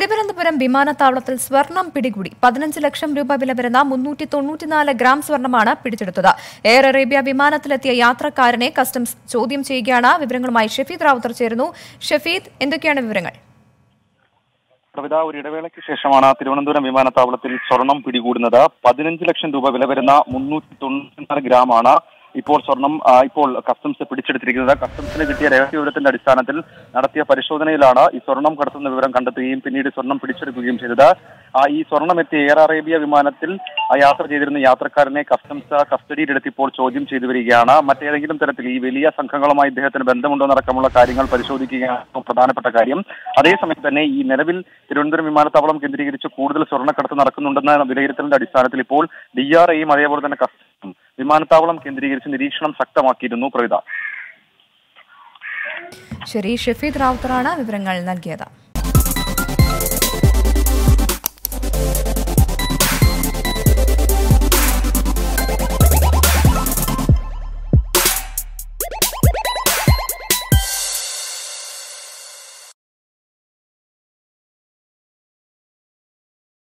തിരുവനന്തപുരം വിമാനത്താവളത്തിൽ സ്വർണം പിടികൂടി. 15 ലക്ഷം രൂപ വില വരുന്ന 394 ഗ്രാം സ്വർണമാണ് പിടിച്ചെടുത്തത്. എയർ അറേബ്യ വിമാനത്തിലെത്തിയ യാത്രക്കാരനെ കസ്റ്റംസ് ചോദ്യം ചെയ്യുകയാണ്. വിവരങ്ങളുമായി ഷഫീദ് റാവുത്തർ ചേരുന്നു. ഷഫീദ്, എന്തൊക്കെയാണ് വിവരങ്ങൾ? കവിത, ഒരു ഇടവേളയ്ക്ക് ശേഷമാണ് തിരുവനന്തപുരം വിമാനത്താവളത്തിൽ സ്വർണം പിടികൂടുന്നത്. 15 ലക്ഷം രൂപ വില വരുന്ന 394 ഗ്രാമാണ് ഇപ്പോൾ കസ്റ്റംസ് പിടിച്ചെടുത്തിരിക്കുന്നത്. കസ്റ്റംസിന് കിട്ടിയ രഹസ്യ വിവരത്തിന്റെ അടിസ്ഥാനത്തിൽ നടത്തിയ പരിശോധനയിലാണ് ഈ സ്വർണം കടത്തുന്ന വിവരം കണ്ടെത്തുകയും പിന്നീട് സ്വർണം പിടിച്ചെടുക്കുകയും ചെയ്തത്. ഈ സ്വർണ്ണമെത്തിയ എയർ അറേബ്യ വിമാനത്തിൽ യാത്ര ചെയ്തിരുന്ന യാത്രക്കാരനെ കസ്റ്റംസ് കസ്റ്റഡിയിലെടുത്ത് ഇപ്പോൾ ചോദ്യം ചെയ്തു വരികയാണ്. മറ്റേതെങ്കിലും തരത്തിൽ ഈ വലിയ സംഘങ്ങളുമായി ഇദ്ദേഹത്തിന് ബന്ധമുണ്ടോന്നടക്കമുള്ള കാര്യങ്ങൾ പരിശോധിക്കുകയാണ് പ്രധാനപ്പെട്ട കാര്യം. അതേസമയം തന്നെ ഈ നിലവിൽ തിരുവനന്തപുരം വിമാനത്താവളം കേന്ദ്രീകരിച്ച് കൂടുതൽ സ്വർണ്ണക്കടത്ത് നടക്കുന്നുണ്ടെന്ന വിലയിരുത്തലിന്റെ അടിസ്ഥാനത്തിൽ ഇപ്പോൾ DRAയും അതേപോലെ തന്നെ കസ്റ്റംസും വിമാനത്താവളം കേന്ദ്രീകരിച്ച് നിരീക്ഷണം ശക്തമാക്കിയിരുന്നു. പ്രവിത. ശരി, ഷഫീദ് റാവുത്തറാണ് വിവരങ്ങൾ നൽകിയത്.